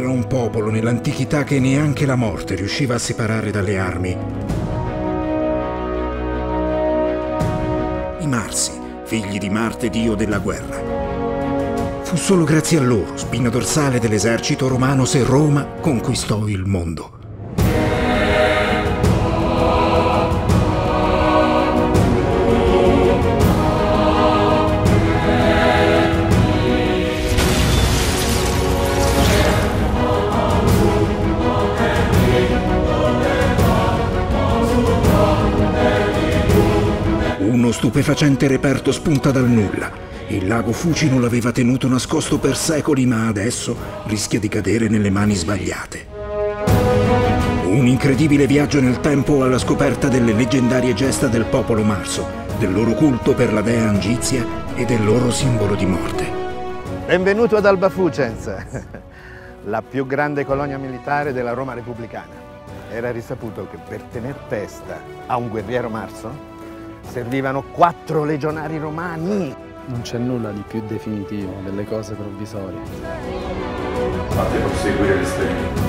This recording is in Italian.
Era un popolo nell'antichità che neanche la morte riusciva a separare dalle armi. I Marsi, figli di Marte, dio della guerra. Fu solo grazie a loro, spina dorsale dell'esercito romano, se Roma conquistò il mondo. Uno stupefacente reperto spunta dal nulla. Il lago Fucino l'aveva tenuto nascosto per secoli, ma adesso rischia di cadere nelle mani sbagliate. Un incredibile viaggio nel tempo alla scoperta delle leggendarie gesta del popolo marso, del loro culto per la dea Angizia e del loro simbolo di morte. Benvenuto ad Alba Fucens, la più grande colonia militare della Roma repubblicana. Era risaputo che per tener testa a un guerriero marso servivano 4 legionari romani. Non c'è nulla di più definitivo delle cose provvisorie. Fate proseguire l'esperimento.